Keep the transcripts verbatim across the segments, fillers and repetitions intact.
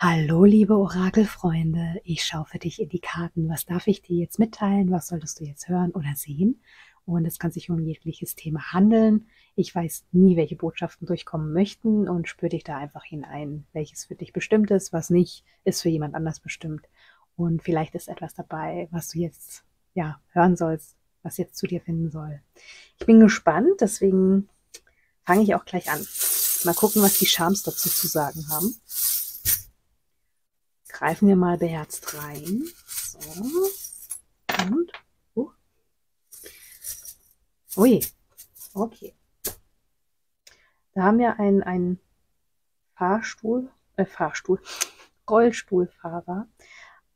Hallo liebe Orakelfreunde, ich schaue für dich in die Karten. Was darf ich dir jetzt mitteilen? Was solltest du jetzt hören oder sehen? Und es kann sich um jegliches Thema handeln. Ich weiß nie, welche Botschaften durchkommen möchten und spüre dich da einfach hinein. Welches für dich bestimmt ist, was nicht, ist für jemand anders bestimmt. Und vielleicht ist etwas dabei, was du jetzt ja hören sollst, was jetzt zu dir finden soll. Ich bin gespannt, deswegen fange ich auch gleich an. Mal gucken, was die Charmes dazu zu sagen haben. Greifen wir mal beherzt rein. So. Und. Uh. Ui. Okay. Da haben wir einen, einen Fahrstuhl, äh, Fahrstuhl, Rollstuhlfahrer.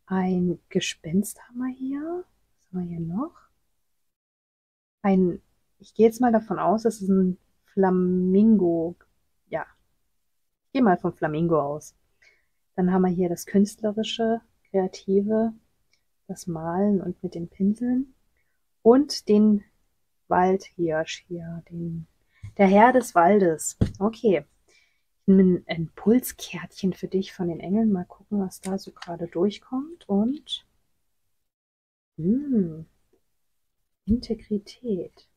Ein Gespenst haben wir hier. Was haben wir hier noch? Ein, ich gehe jetzt mal davon aus, das ist ein Flamingo. Ja. Ich gehe mal von Flamingo aus. Dann haben wir hier das Künstlerische, Kreative, das Malen und mit den Pinseln. Und den Waldhirsch hier, den, der Herr des Waldes. Okay, ein Impulskärtchen für dich von den Engeln. Mal gucken, was da so gerade durchkommt. Und mh, Integrität.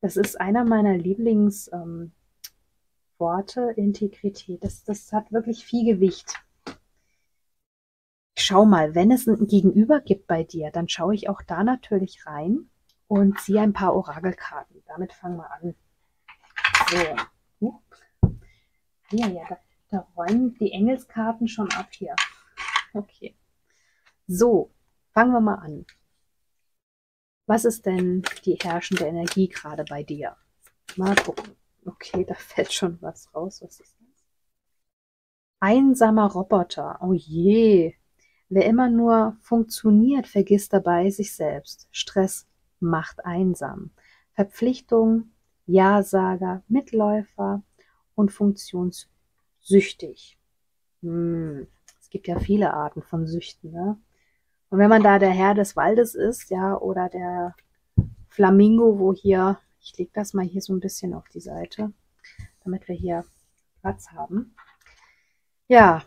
Das ist einer meiner Lieblings... Ähm, Worte, Integrität, das, das hat wirklich viel Gewicht. Ich schau mal, wenn es ein Gegenüber gibt bei dir, dann schaue ich auch da natürlich rein und ziehe ein paar Orakelkarten. Damit fangen wir an. So. Ja, ja, da, da räumen die Engelskarten schon ab hier. Okay. So, fangen wir mal an. Was ist denn die herrschende Energie gerade bei dir? Mal gucken. Okay, da fällt schon was raus. Was ist das? Einsamer Roboter. Oh je. Wer immer nur funktioniert, vergisst dabei sich selbst. Stress macht einsam. Verpflichtung, Ja-Sager, Mitläufer und funktionssüchtig. Hm. Es gibt ja viele Arten von Süchten, ne? Und wenn man da der Herr des Waldes ist, ja, oder der Flamingo, wo hier... Ich lege das mal hier so ein bisschen auf die Seite, damit wir hier Platz haben. Ja,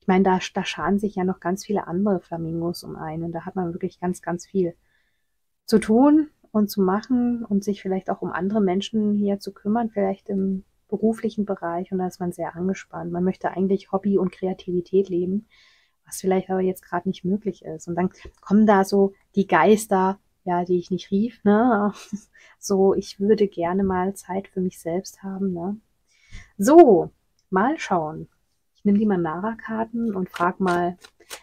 ich meine, da, da scharen sich ja noch ganz viele andere Flamingos um einen. Und da hat man wirklich ganz, ganz viel zu tun und zu machen und sich vielleicht auch um andere Menschen hier zu kümmern, vielleicht im beruflichen Bereich. Und da ist man sehr angespannt. Man möchte eigentlich Hobby und Kreativität leben, was vielleicht aber jetzt gerade nicht möglich ist. Und dann kommen da so die Geister, ja, die ich nicht rief, ne? So, ich würde gerne mal Zeit für mich selbst haben, ne? So, mal schauen. Ich nehme die Manara-Karten und frage mal,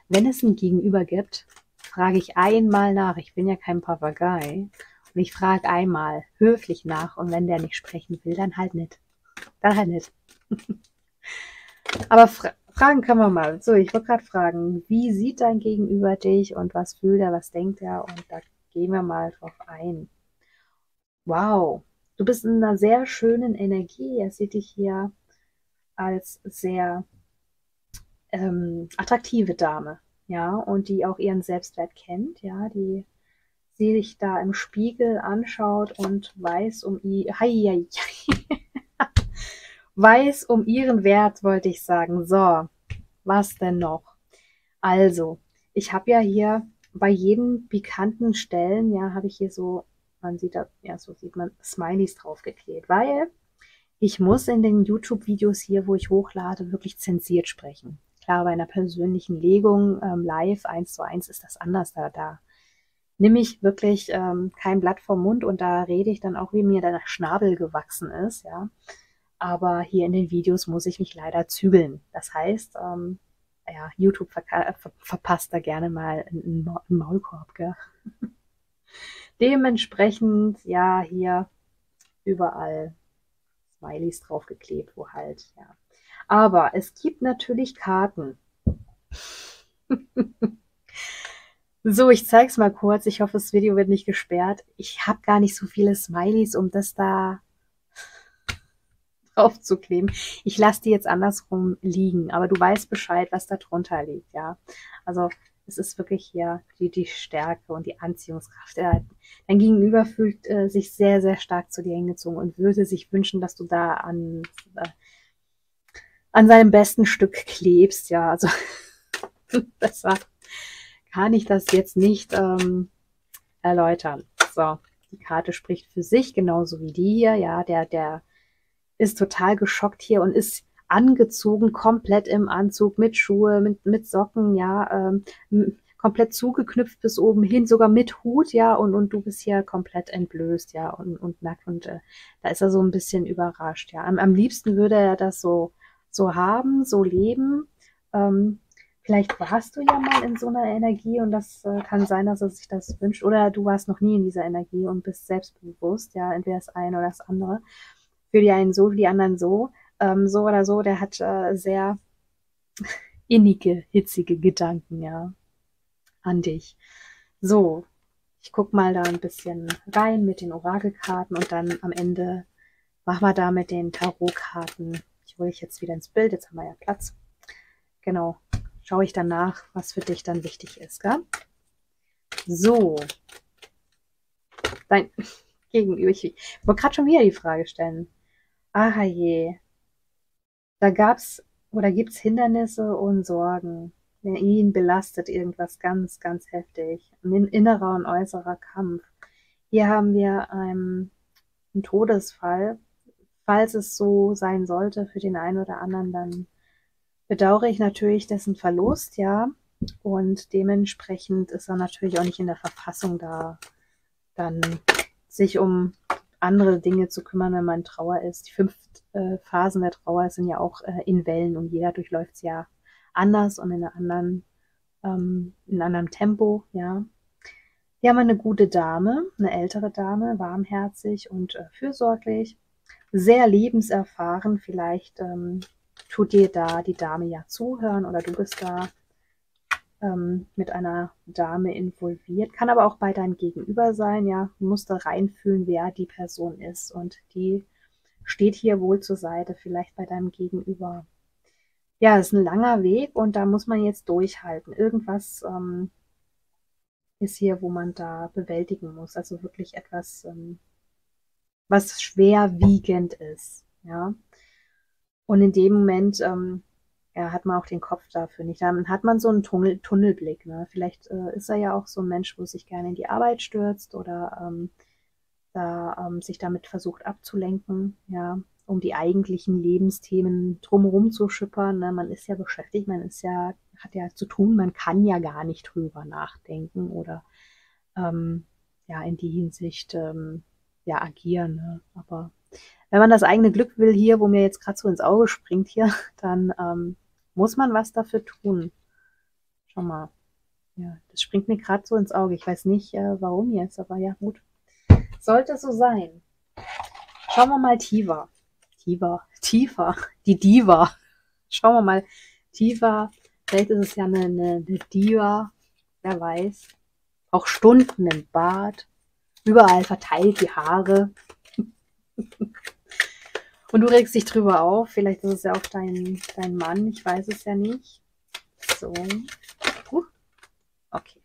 wenn es ein Gegenüber gibt, frage ich einmal nach. Ich bin ja kein Papagei. Und ich frage einmal höflich nach. Und wenn der nicht sprechen will, dann halt nicht. Dann halt nicht. Aber fra fragen kann man mal. So, ich wollte gerade fragen, wie sieht dein Gegenüber dich und was fühlt er, was denkt er? Und da gehen wir mal drauf ein. Wow, du bist in einer sehr schönen Energie. Er sieht dich hier als sehr ähm, attraktive Dame, ja, und die auch ihren Selbstwert kennt, ja, die sie sich da im Spiegel anschaut und weiß um ihr, weiß um ihren Wert, wollte ich sagen. So, was denn noch? Also, ich habe ja hier bei jedem bekannten Stellen, ja, habe ich hier so, man sieht da, ja, so sieht man Smileys draufgeklebt, weil ich muss in den YouTube-Videos hier, wo ich hochlade, wirklich zensiert sprechen. Klar, bei einer persönlichen Legung ähm, live eins zu eins ist das anders, da, da nehme ich wirklich ähm, kein Blatt vom Mund und da rede ich dann auch, wie mir der Schnabel gewachsen ist, ja. Aber hier in den Videos muss ich mich leider zügeln. Das heißt, ähm, ja, YouTube ver ver verpasst da gerne mal einen, Ma einen Maulkorb, gell? Dementsprechend, ja, hier überall Smileys draufgeklebt, wo halt, ja. Aber es gibt natürlich Karten. So, ich zeige es mal kurz. Ich hoffe, das Video wird nicht gesperrt. Ich habe gar nicht so viele Smileys, um das da aufzukleben. Ich lasse die jetzt andersrum liegen, aber du weißt Bescheid, was da drunter liegt, ja. Also es ist wirklich hier die, die Stärke und die Anziehungskraft. Dein Gegenüber fühlt äh, sich sehr, sehr stark zu dir hingezogen und würde sich wünschen, dass du da an äh, an seinem besten Stück klebst. Ja, also besser kann ich das jetzt nicht ähm, erläutern. So, die Karte spricht für sich, genauso wie die hier. Ja, der, der ist total geschockt hier und ist angezogen, komplett im Anzug, mit Schuhe, mit, mit Socken, ja, ähm, komplett zugeknüpft bis oben hin, sogar mit Hut, ja, und, und du bist hier komplett entblößt, ja, und, und nackt und äh, da ist er so ein bisschen überrascht, ja. Am, am liebsten würde er das so, so haben, so leben. Ähm, vielleicht warst du ja mal in so einer Energie und das äh, kann sein, dass er sich das wünscht, oder du warst noch nie in dieser Energie und bist selbstbewusst, ja, entweder das eine oder das andere. Für die einen so, für die anderen so. Ähm, so oder so, der hat äh, sehr innige, hitzige Gedanken, ja, an dich. So, ich gucke mal da ein bisschen rein mit den Orakelkarten und dann am Ende machen wir da mit den Tarotkarten. Ich hole ich jetzt wieder ins Bild, jetzt haben wir ja Platz. Genau, schaue ich danach, was für dich dann wichtig ist, gell? So, dein Gegenüber, ich wollte gerade schon wieder die Frage stellen. Ah je. Da gab's oder gibt's Hindernisse und Sorgen. Ja, ihn belastet irgendwas ganz, ganz heftig. Ein innerer und äußerer Kampf. Hier haben wir einen, einen Todesfall. Falls es so sein sollte für den einen oder anderen, dann bedauere ich natürlich dessen Verlust, ja. Und dementsprechend ist er natürlich auch nicht in der Verfassung da, dann sich um andere Dinge zu kümmern, wenn man in Trauer ist. Die fünf äh, Phasen der Trauer sind ja auch äh, in Wellen und jeder durchläuft es ja anders und in, einer anderen, ähm, in einem anderen Tempo. Ja. Hier haben wir eine gute Dame, eine ältere Dame, warmherzig und äh, fürsorglich, sehr lebenserfahren. Vielleicht ähm, tut dir da die Dame ja zuhören oder du bist da ähm, mit einer Dame involviert. Kann aber auch bei deinem Gegenüber sein. Ja. Du musst da reinfühlen, wer die Person ist und die steht hier wohl zur Seite, vielleicht bei deinem Gegenüber. Ja, es ist ein langer Weg und da muss man jetzt durchhalten. Irgendwas ähm, ist hier, wo man da bewältigen muss. Also wirklich etwas, ähm, was schwerwiegend ist. Ja. Und in dem Moment ähm, ja, hat man auch den Kopf dafür nicht. Dann hat man so einen Tunnel, Tunnelblick. Ne? Vielleicht äh, ist er ja auch so ein Mensch, wo sich gerne in die Arbeit stürzt oder ähm, da, ähm, sich damit versucht abzulenken, ja, um die eigentlichen Lebensthemen drumherum zu schippern. Ne? Man ist ja beschäftigt, man ist ja, hat ja zu tun, man kann ja gar nicht drüber nachdenken oder ähm, ja, in die Hinsicht ähm, ja, agieren. Ne? Aber wenn man das eigene Glück will hier, wo mir jetzt gerade so ins Auge springt hier, dann ähm, muss man was dafür tun. Schau mal, ja, das springt mir gerade so ins Auge. Ich weiß nicht, äh, warum jetzt, aber ja gut. Sollte so sein. Schauen wir mal tiefer. Tiefer, tiefer, die Diva. Schauen wir mal tiefer. Vielleicht ist es ja eine, eine, eine Diva, wer weiß. Auch Stunden im Bad, überall verteilt die Haare. Und du regst dich drüber auf. Vielleicht ist es ja auch dein, dein Mann, ich weiß es ja nicht. So. Uh. Okay.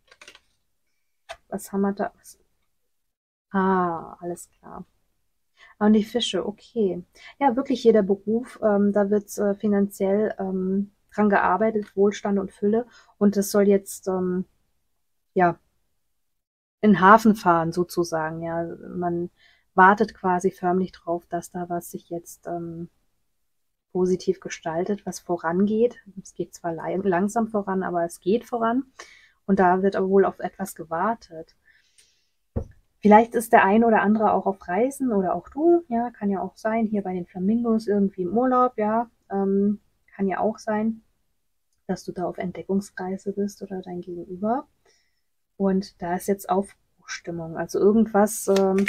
Was haben wir da? Ah, alles klar. Und die Fische, okay. Ja, wirklich jeder Beruf, ähm, da wird äh, finanziell ähm, dran gearbeitet, Wohlstand und Fülle. Und das soll jetzt, ähm, ja, in den Hafen fahren sozusagen. Ja, man wartet quasi förmlich drauf, dass da was sich jetzt ähm, positiv gestaltet, was vorangeht. Es geht zwar langsam voran, aber es geht voran. Und da wird aber wohl auf etwas gewartet. Vielleicht ist der ein oder andere auch auf Reisen oder auch du, ja, kann ja auch sein, hier bei den Flamingos irgendwie im Urlaub, ja, ähm, kann ja auch sein, dass du da auf Entdeckungsreise bist oder dein Gegenüber. Und da ist jetzt Aufbruchstimmung, also irgendwas ähm,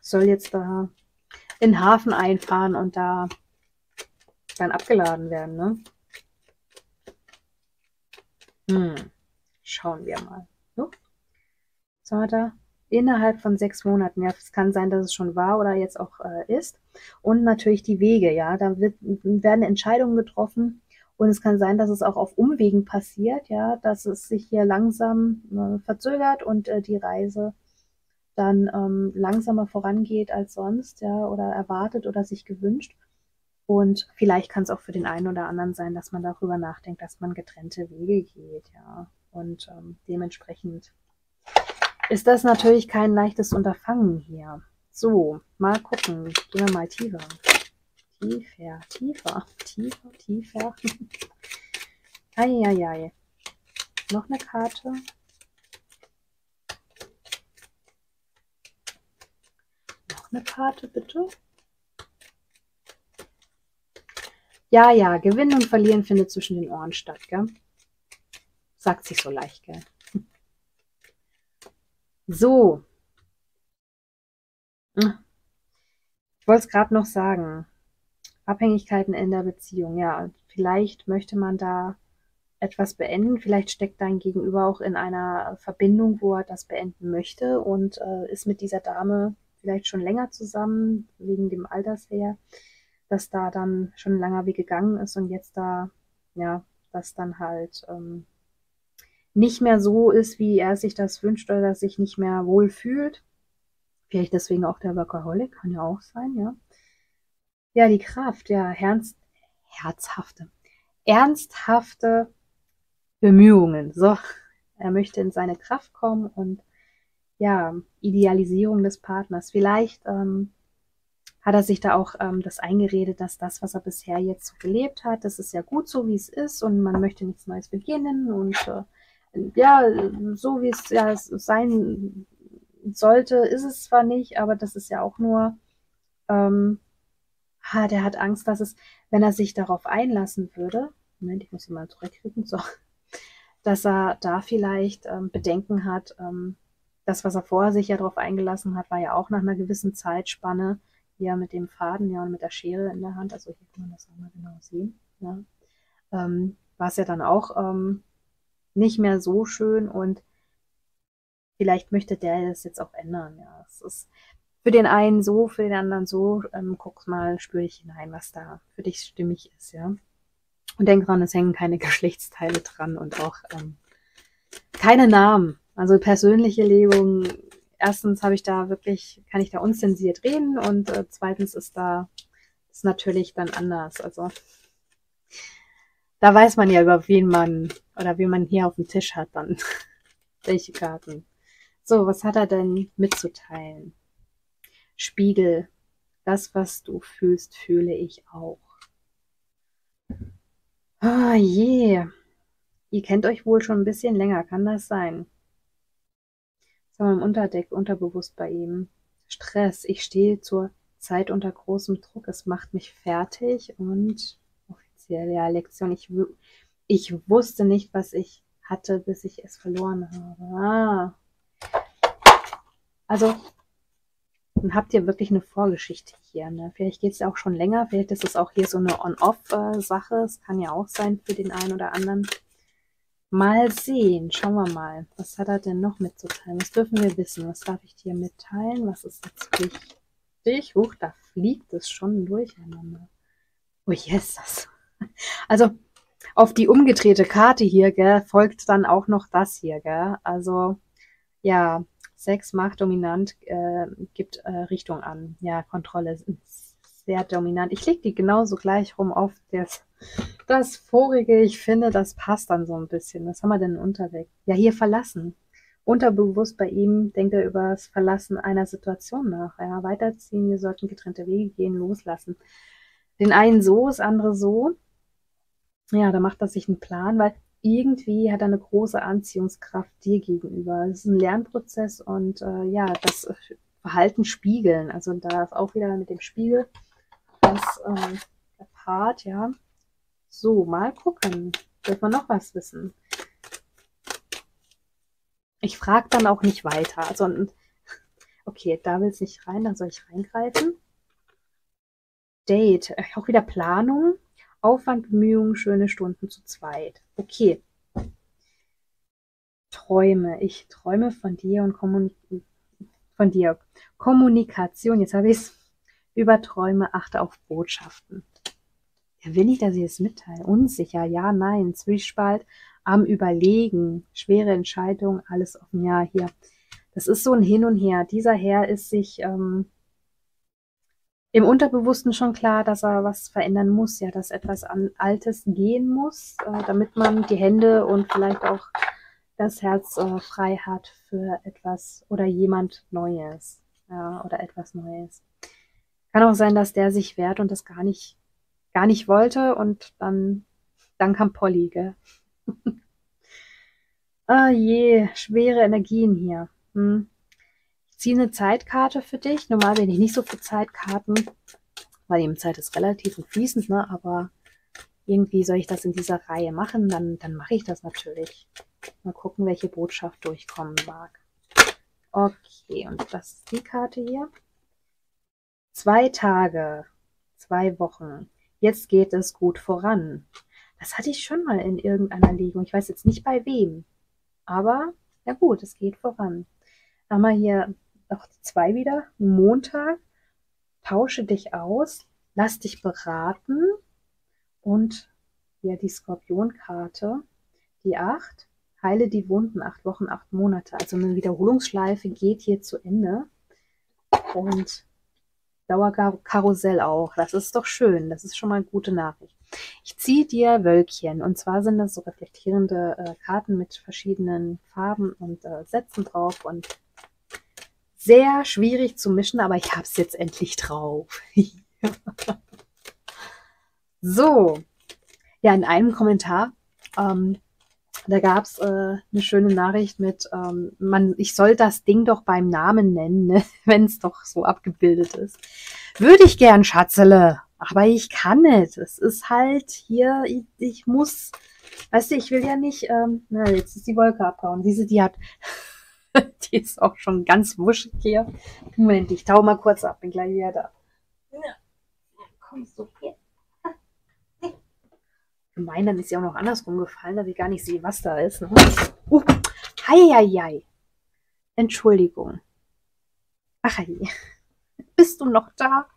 soll jetzt da in den Hafen einfahren und da dann abgeladen werden, ne? Hm. Schauen wir mal. So. Da innerhalb von sechs Monaten. Ja, es kann sein, dass es schon war oder jetzt auch äh, ist. Und natürlich die Wege, ja, da wird, werden Entscheidungen getroffen und es kann sein, dass es auch auf Umwegen passiert, ja, dass es sich hier langsam äh, verzögert und äh, die Reise dann ähm, langsamer vorangeht als sonst, ja, oder erwartet oder sich gewünscht. Und vielleicht kann es auch für den einen oder anderen sein, dass man darüber nachdenkt, dass man getrennte Wege geht. Ja. Und ähm, dementsprechend ist das natürlich kein leichtes Unterfangen hier. So, mal gucken. Gehen wir mal tiefer. Tiefer, tiefer, tiefer, tiefer. Eieiei. Noch eine Karte. Noch eine Karte, bitte. Ja, ja, Gewinnen und Verlieren findet zwischen den Ohren statt, gell? Sagt sich so leicht, gell? So. Ich wollte es gerade noch sagen. Abhängigkeiten in der Beziehung, ja. Vielleicht möchte man da etwas beenden. Vielleicht steckt dein Gegenüber auch in einer Verbindung, wo er das beenden möchte und äh, ist mit dieser Dame vielleicht schon länger zusammen, wegen dem Alters her, dass da dann schon ein langer Weg gegangen ist und jetzt da, ja, das dann halt ähm, nicht mehr so ist, wie er sich das wünscht oder dass sich nicht mehr wohl fühlt. Vielleicht deswegen auch der Workaholic, kann ja auch sein, ja. Ja, die Kraft, ja, herz, herzhafte, ernsthafte Bemühungen. So, er möchte in seine Kraft kommen und ja, Idealisierung des Partners. Vielleicht ähm, hat er sich da auch ähm, das eingeredet, dass das, was er bisher jetzt so gelebt hat, das ist ja gut so, wie es ist und man möchte nichts Neues beginnen und äh, ja, so wie es ja sein sollte, ist es zwar nicht, aber das ist ja auch nur, ähm, ha, der hat Angst, dass es, wenn er sich darauf einlassen würde, Moment, ich muss ihn mal zurückrücken, so, dass er da vielleicht ähm, Bedenken hat, ähm, das, was er vorher sich ja darauf eingelassen hat, war ja auch nach einer gewissen Zeitspanne, hier mit dem Faden, ja, und mit der Schere in der Hand, also hier kann man das nochmal genau sehen, ja, ähm, war es ja dann auch ähm, nicht mehr so schön und vielleicht möchte der das jetzt auch ändern, ja, es ist für den einen so, für den anderen so, ähm, guck mal, spür dich hinein, was da für dich stimmig ist, ja, und denk dran, es hängen keine Geschlechtsteile dran und auch ähm, keine Namen. Also persönliche Lebung, erstens habe ich da wirklich, kann ich da unzensiert reden und äh, zweitens ist da, ist natürlich dann anders. Also da weiß man ja, über wen man oder wen man hier auf dem Tisch hat dann. Welche Karten. So, was hat er denn mitzuteilen? Spiegel, das, was du fühlst, fühle ich auch. Oh je. Yeah. Ihr kennt euch wohl schon ein bisschen länger, kann das sein? Im Unterdeck, unterbewusst bei ihm. Stress, ich stehe zur Zeit unter großem Druck, es macht mich fertig und offiziell, ja, Lektion, ich, ich wusste nicht, was ich hatte, bis ich es verloren habe. Ah. Also, dann habt ihr wirklich eine Vorgeschichte hier, ne? Vielleicht geht es ja auch schon länger, vielleicht ist es auch hier so eine On-Off-Sache, es kann ja auch sein für den einen oder anderen. Mal sehen, schauen wir mal, was hat er denn noch mitzuteilen? Was dürfen wir wissen? Was darf ich dir mitteilen? Was ist jetzt wichtig? Huch, da fliegt es schon durcheinander. Oh, yes, das. Also, auf die umgedrehte Karte hier, gell, folgt dann auch noch das hier, gell? Also, ja, Sex, Macht, dominant, äh, gibt äh, Richtung an. Ja, Kontrolle ist sehr dominant. Ich lege die genauso gleich rum auf das... Das vorige, ich finde, das passt dann so ein bisschen. Was haben wir denn unterwegs? Ja, hier verlassen. Unterbewusst bei ihm denkt er über das Verlassen einer Situation nach. Ja, weiterziehen, wir sollten getrennte Wege gehen, loslassen. Den einen so, das andere so. Ja, da macht er sich einen Plan, weil irgendwie hat er eine große Anziehungskraft dir gegenüber. Es ist ein Lernprozess und äh, ja, das Verhalten spiegeln. Also da ist auch wieder mit dem Spiegel das äh, der Part, ja. So, mal gucken. Dürfen wir noch was wissen? Ich frage dann auch nicht weiter. Also, okay, da will es nicht rein, dann soll ich reingreifen. Date, auch wieder Planung. Aufwand, Bemühungen, schöne Stunden zu zweit. Okay. Träume. Ich träume von dir und Kommunik von dir. Kommunikation, jetzt habe ich es. Über Träume, achte auf Botschaften. Ja, will ich, dass ich es mitteile? Unsicher, ja, nein, Zwiespalt, am Überlegen, schwere Entscheidung, alles offen, ja, hier. Das ist so ein Hin und Her. Dieser Herr ist sich ähm, im Unterbewussten schon klar, dass er was verändern muss, ja, dass etwas an Altes gehen muss, äh, damit man die Hände und vielleicht auch das Herz äh, frei hat für etwas oder jemand Neues, ja, oder etwas Neues. Kann auch sein, dass der sich wehrt und das gar nicht, gar nicht wollte und dann, dann kam Polly, gell? Ah je, schwere Energien hier. Hm. Ich ziehe eine Zeitkarte für dich. Normal bin ich nicht so für Zeitkarten, weil eben Zeit ist relativ und fließend, ne? Aber irgendwie soll ich das in dieser Reihe machen, dann, dann mache ich das natürlich. Mal gucken, welche Botschaft durchkommen mag. Okay, und das ist die Karte hier. Zwei Tage, zwei Wochen. Jetzt geht es gut voran. Das hatte ich schon mal in irgendeiner Legung. Ich weiß jetzt nicht bei wem. Aber, ja gut, es geht voran. Haben wir hier noch zwei wieder. Montag. Tausche dich aus. Lass dich beraten. Und hier die Skorpionkarte. Die acht. Heile die Wunden. Acht Wochen, acht Monate. Also eine Wiederholungsschleife geht hier zu Ende. Und Dauerkarussell auch. Das ist doch schön. Das ist schon mal eine gute Nachricht. Ich ziehe dir Wölkchen. Und zwar sind das so reflektierende äh, Karten mit verschiedenen Farben und äh, Sätzen drauf. Und sehr schwierig zu mischen, aber ich habe es jetzt endlich drauf. So. Ja, in einem Kommentar, ähm, da gab es äh, eine schöne Nachricht mit, ähm, man, ich soll das Ding doch beim Namen nennen, ne? Wenn es doch so abgebildet ist. Würde ich gern, Schatzele. Aber ich kann nicht. Es ist halt hier, ich, ich muss, weißt du, ich will ja nicht, ähm, na, jetzt ist die Wolke abgehauen. Diese, die hat, die ist auch schon ganz wuschig hier. Moment, ich tau mal kurz ab, bin gleich wieder da. Kommst du hier? Gemein, dann ist sie auch noch andersrum gefallen, dass ich gar nicht sehe, was da ist. Ne? Uh, heieiei. Entschuldigung. Ach, hei. Bist du noch da?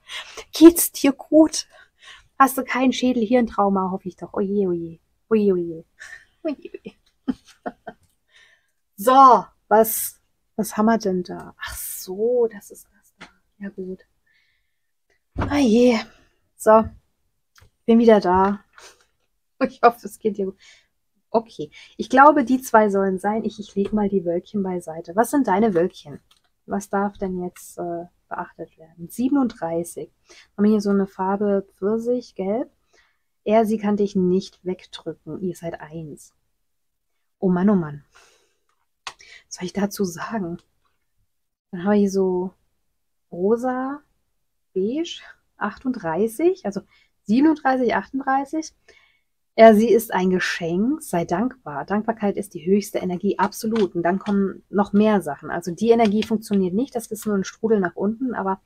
Geht's dir gut? Hast du kein Schädelhirntrauma, hoffe ich doch. Oje, oje. Oje, oje. Oje, oje. So, was, was haben wir denn da? Ach so, das ist das da. Ja gut. Ah je. So, bin wieder da. Ich hoffe, es geht dir gut. Okay, ich glaube, die zwei sollen sein. Ich, ich lege mal die Wölkchen beiseite. Was sind deine Wölkchen? Was darf denn jetzt äh, beachtet werden? siebenunddreißig. Haben wir hier so eine Farbe Pfirsich, gelb. Er, sie kann dich nicht wegdrücken. Ihr seid eins. Oh Mann, oh Mann. Was soll ich dazu sagen? Dann haben wir hier so rosa, beige, achtunddreißig, also siebenunddreißig, achtunddreißig. Er, sie ist ein Geschenk, sei dankbar. Dankbarkeit ist die höchste Energie, absolut. Und dann kommen noch mehr Sachen. Also die Energie funktioniert nicht, das ist nur ein Strudel nach unten, aber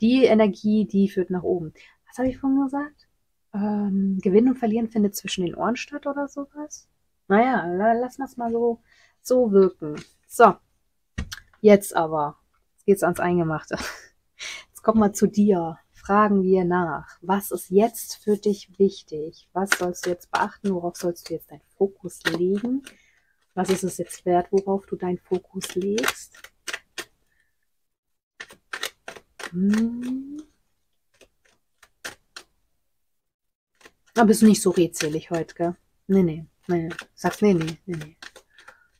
die Energie, die führt nach oben. Was habe ich vorhin gesagt? Ähm, Gewinnen und Verlieren findet zwischen den Ohren statt oder sowas? Naja, lassen wir es mal so, so wirken. So, jetzt aber. Jetzt geht's ans Eingemachte. Jetzt kommen wir zu dir. Fragen wir nach, was ist jetzt für dich wichtig? Was sollst du jetzt beachten? Worauf sollst du jetzt deinen Fokus legen? Was ist es jetzt wert, worauf du deinen Fokus legst? Hm. Da bist du nicht so redselig heute, gell? Nee, nee, nee. Sagst nee, nee, nee, nee.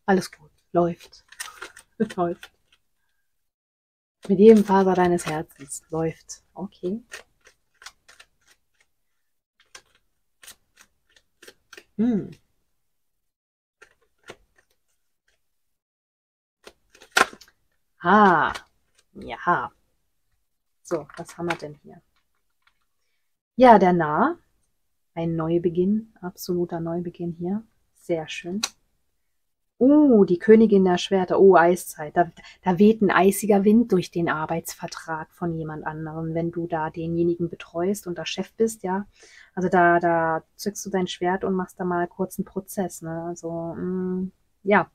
Alles gut. Läuft. Läuft. Mit jedem Faser deines Herzens. Läuft. Okay. Hm. Ah. Ja. So, was haben wir denn hier? Ja, der Narr. Ein Neubeginn. Absoluter Neubeginn hier. Sehr schön. Oh, die Königin der Schwerter, oh, Eiszeit. Da, da weht ein eisiger Wind durch den Arbeitsvertrag von jemand anderem, wenn du da denjenigen betreust und da Chef bist, ja. Also da, da zückst du dein Schwert und machst da mal kurz einen Prozess, ne. Also, mh, ja.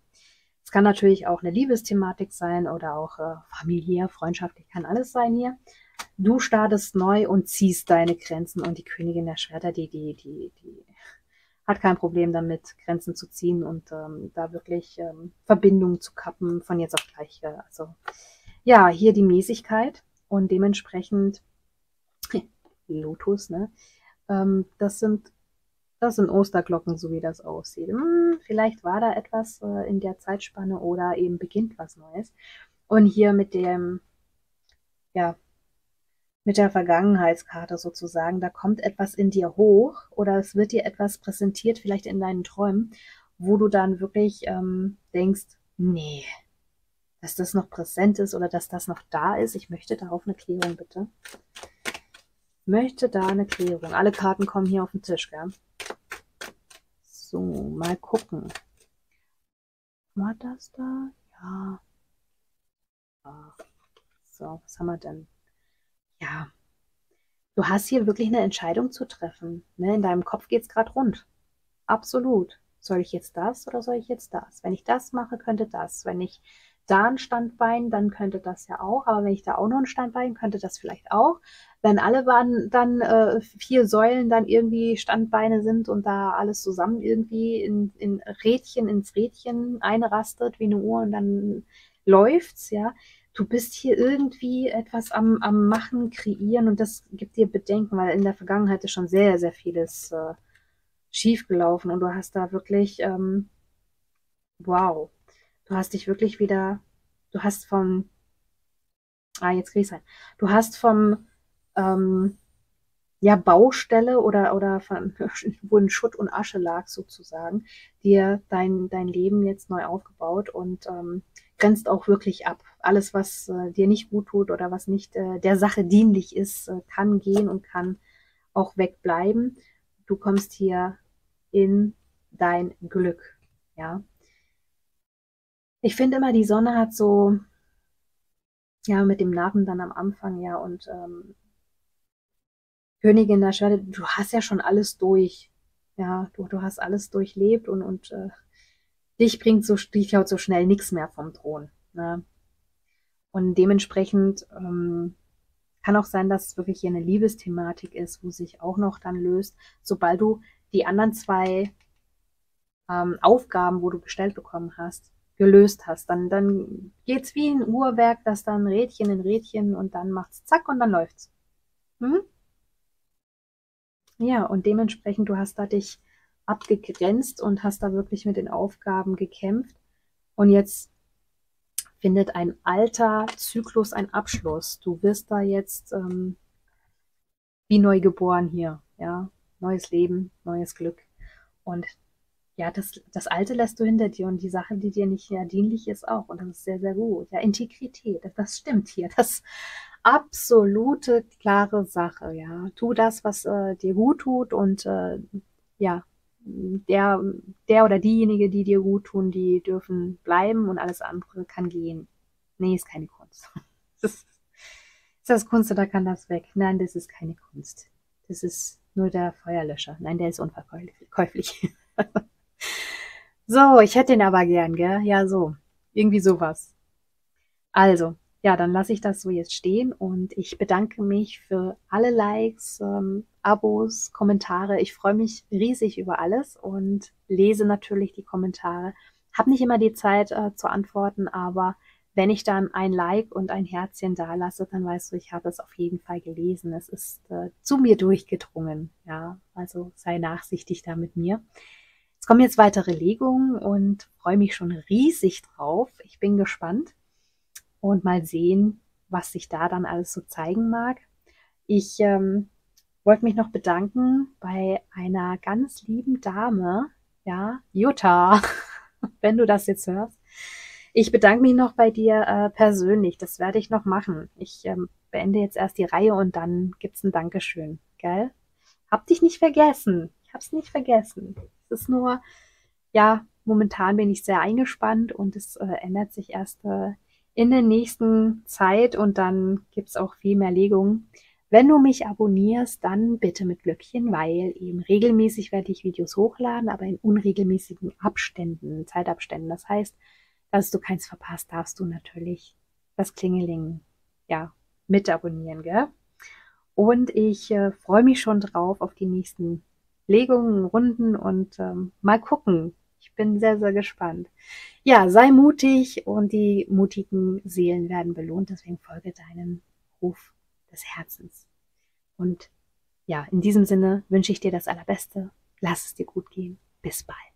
Es kann natürlich auch eine Liebesthematik sein oder auch äh, familiär, freundschaftlich, kann alles sein hier. Du startest neu und ziehst deine Grenzen und die Königin der Schwerter, die, die, die, die... hat kein Problem damit, Grenzen zu ziehen und ähm, da wirklich ähm, Verbindungen zu kappen, von jetzt auf gleich. Also ja, hier die Mäßigkeit und dementsprechend Lotus, ne? Ähm, das sind, das sind Osterglocken, so wie das aussieht. Hm, vielleicht war da etwas äh, in der Zeitspanne oder eben beginnt was Neues. Und hier mit dem, ja, mit der Vergangenheitskarte sozusagen, da kommt etwas in dir hoch oder es wird dir etwas präsentiert, vielleicht in deinen Träumen, wo du dann wirklich ähm, denkst, nee, dass das noch präsent ist oder dass das noch da ist. Ich möchte darauf eine Klärung, bitte. Ich möchte da eine Klärung. Alle Karten kommen hier auf den Tisch, gell? So, mal gucken. War das da? Ja. Ja. So, was haben wir denn? Ja, du hast hier wirklich eine Entscheidung zu treffen. Ne? In deinem Kopf geht es gerade rund. Absolut. Soll ich jetzt das oder soll ich jetzt das? Wenn ich das mache, könnte das. Wenn ich da ein Standbein, dann könnte das ja auch. Aber wenn ich da auch noch ein Standbein, könnte das vielleicht auch. Wenn alle waren dann äh, vier Säulen dann irgendwie Standbeine sind und da alles zusammen irgendwie in, in Rädchen ins Rädchen einrastet wie eine Uhr und dann läuft's, ja. Du bist hier irgendwie etwas am, am Machen, Kreieren und das gibt dir Bedenken, weil in der Vergangenheit ist schon sehr, sehr vieles äh, schiefgelaufen und du hast da wirklich, ähm, wow, du hast dich wirklich wieder, du hast vom, ah, jetzt krieg ich's rein, du hast vom, ähm, ja, Baustelle oder, oder von, wo in Schutt und Asche lag sozusagen, dir dein, dein Leben jetzt neu aufgebaut und, ähm, grenzt auch wirklich ab. Alles, was äh, dir nicht gut tut oder was nicht äh, der Sache dienlich ist, äh, kann gehen und kann auch wegbleiben. Du kommst hier in dein Glück. Ja. Ich finde immer, die Sonne hat so, ja, mit dem Narben dann am Anfang, ja, und ähm, Königin der Schwerte, du hast ja schon alles durch. Ja, du, du hast alles durchlebt und, und äh, dich bringt so, dich haut so schnell nichts mehr vom Thron. Ne? Und dementsprechend ähm, kann auch sein, dass es wirklich hier eine Liebesthematik ist, wo sich auch noch dann löst, sobald du die anderen zwei ähm, Aufgaben, wo du gestellt bekommen hast, gelöst hast. Dann, dann geht es wie ein Uhrwerk, das dann Rädchen in Rädchen und dann macht es zack und dann läuft's. Hm? Ja, und dementsprechend, du hast da dich abgegrenzt und hast da wirklich mit den Aufgaben gekämpft und jetzt findet ein alter Zyklus einen Abschluss. Du wirst da jetzt ähm, wie neu geboren hier, ja, neues Leben, neues Glück und ja, das, das Alte lässt du hinter dir und die Sache, die dir nicht mehr dienlich ist, auch und das ist sehr, sehr gut. Ja, Integrität, das, das stimmt hier, das absolute klare Sache, ja. Tu das, was äh, dir gut tut und äh, ja, Der, der oder diejenige, die dir gut tun, die dürfen bleiben und alles andere kann gehen. Nee, ist keine Kunst. Ist das Kunst oder kann das weg? Nein, das ist keine Kunst. Das ist nur der Feuerlöscher. Nein, der ist unverkäuflich. So, ich hätte ihn aber gern, gell? Ja, so. Irgendwie sowas. Also, ja, dann lasse ich das so jetzt stehen und ich bedanke mich für alle Likes, ähm, Abos, Kommentare. Ich freue mich riesig über alles und lese natürlich die Kommentare. Hab nicht immer die Zeit äh, zu antworten, aber wenn ich dann ein Like und ein Herzchen da lasse, dann weißt du, ich habe es auf jeden Fall gelesen. Es ist äh, zu mir durchgedrungen. Ja, also sei nachsichtig da mit mir. Es kommen jetzt weitere Legungen und freue mich schon riesig drauf. Ich bin gespannt und mal sehen, was sich da dann alles so zeigen mag. Ich ähm, wollte mich noch bedanken bei einer ganz lieben Dame, ja, Jutta, wenn du das jetzt hörst. Ich bedanke mich noch bei dir äh, persönlich, das werde ich noch machen. Ich ähm, beende jetzt erst die Reihe und dann gibt's ein Dankeschön, gell? Hab dich nicht vergessen, ich hab's nicht vergessen. Es ist nur, ja, momentan bin ich sehr eingespannt und es äh, ändert sich erst äh, in der nächsten Zeit und dann gibt's auch viel mehr Legungen. Wenn du mich abonnierst, dann bitte mit Glöckchen, weil eben regelmäßig werde ich Videos hochladen, aber in unregelmäßigen Abständen, Zeitabständen. Das heißt, dass du keins verpasst, darfst du natürlich das Klingeling, ja, mit abonnieren, gell? Und ich äh, freue mich schon drauf auf die nächsten Legungen, Runden und ähm, mal gucken. Ich bin sehr, sehr gespannt. Ja, sei mutig und die mutigen Seelen werden belohnt, deswegen folge deinem Ruf des Herzens. Und ja, in diesem Sinne wünsche ich dir das Allerbeste. Lass es dir gut gehen. Bis bald.